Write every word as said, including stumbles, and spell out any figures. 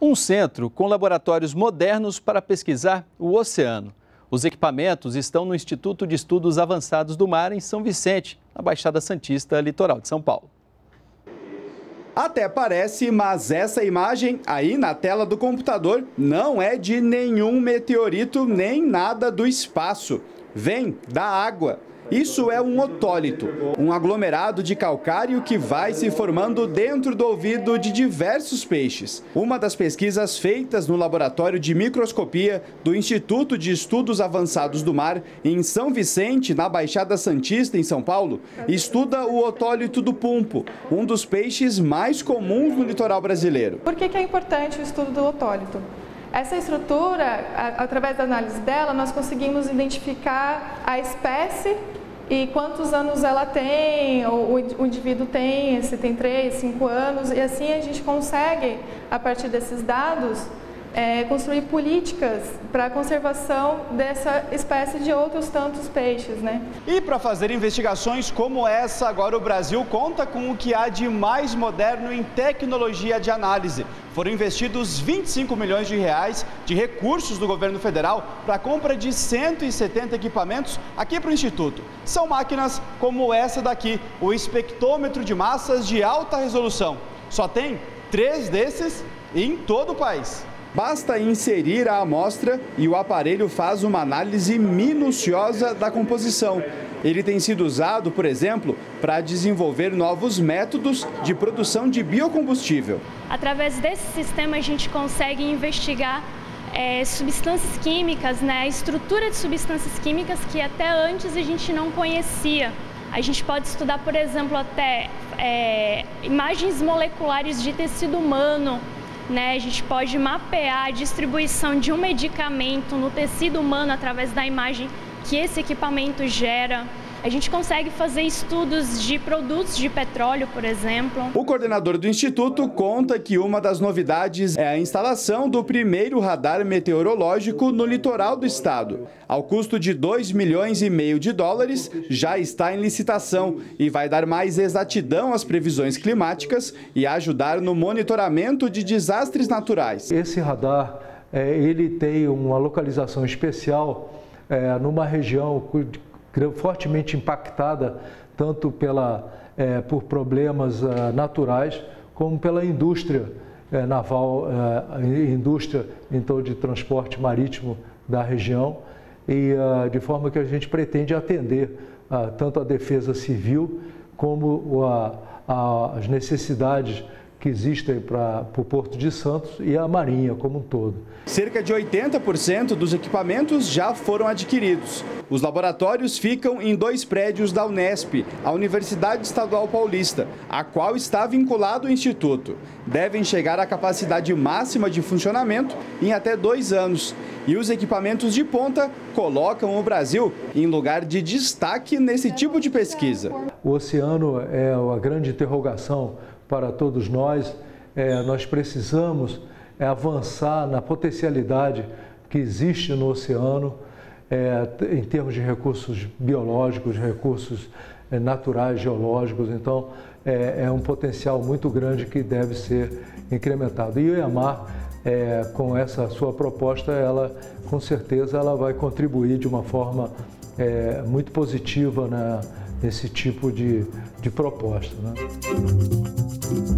Um centro com laboratórios modernos para pesquisar o oceano. Os equipamentos estão no Instituto de Estudos Avançados do Mar, em São Vicente, na Baixada Santista, litoral de São Paulo. Até parece, mas essa imagem aí na tela do computador não é de nenhum meteorito nem nada do espaço. Vem da água. Isso é um otólito, um aglomerado de calcário que vai se formando dentro do ouvido de diversos peixes. Uma das pesquisas feitas no laboratório de microscopia do Instituto de Estudos Avançados do Mar, em São Vicente, na Baixada Santista, em São Paulo, estuda o otólito do pumpo, um dos peixes mais comuns no litoral brasileiro. Por que que é importante o estudo do otólito? Essa estrutura, através da análise dela, nós conseguimos identificar a espécie e quantos anos ela tem, ou o indivíduo tem, se tem três, cinco anos, e assim a gente consegue, a partir desses dados, é, construir políticas para a conservação dessa espécie e de outros tantos peixes, né? E para fazer investigações como essa, agora o Brasil conta com o que há de mais moderno em tecnologia de análise. Foram investidos vinte e cinco milhões de reais de recursos do governo federal para a compra de cento e setenta equipamentos aqui para o Instituto. São máquinas como essa daqui, o espectrômetro de massas de alta resolução. Só tem três desses em todo o país. Basta inserir a amostra e o aparelho faz uma análise minuciosa da composição. Ele tem sido usado, por exemplo, para desenvolver novos métodos de produção de biocombustível. Através desse sistema a gente consegue investigar é, substâncias químicas, né, a estrutura de substâncias químicas que até antes a gente não conhecia. A gente pode estudar, por exemplo, até é, imagens moleculares de tecido humano, né? A gente pode mapear a distribuição de um medicamento no tecido humano através da imagem que esse equipamento gera. A gente consegue fazer estudos de produtos de petróleo, por exemplo. O coordenador do Instituto conta que uma das novidades é a instalação do primeiro radar meteorológico no litoral do estado. Ao custo de dois milhões e meio de dólares, já está em licitação e vai dar mais exatidão às previsões climáticas e ajudar no monitoramento de desastres naturais. Esse radar, ele tem uma localização especial numa região fortemente impactada tanto pela, eh, por problemas eh, naturais como pela indústria eh, naval, eh, indústria então, de transporte marítimo da região, e eh, de forma que a gente pretende atender eh, tanto a defesa civil como a, a, as necessidades que existem para o Porto de Santos e a Marinha como um todo. Cerca de oitenta por cento dos equipamentos já foram adquiridos. Os laboratórios ficam em dois prédios da Unesp, a Universidade Estadual Paulista, a qual está vinculado o Instituto. Devem chegar à capacidade máxima de funcionamento em até dois anos. E os equipamentos de ponta colocam o Brasil em lugar de destaque nesse tipo de pesquisa. O oceano é a grande interrogação para todos nós. É, nós precisamos é, avançar na potencialidade que existe no oceano, é, em termos de recursos biológicos, recursos é, naturais, geológicos. Então, é, é um potencial muito grande que deve ser incrementado. E o IAMAR, é, com essa sua proposta, ela, com certeza, ela vai contribuir de uma forma é, muito positiva, né, nesse tipo de, de proposta, né? Thank you.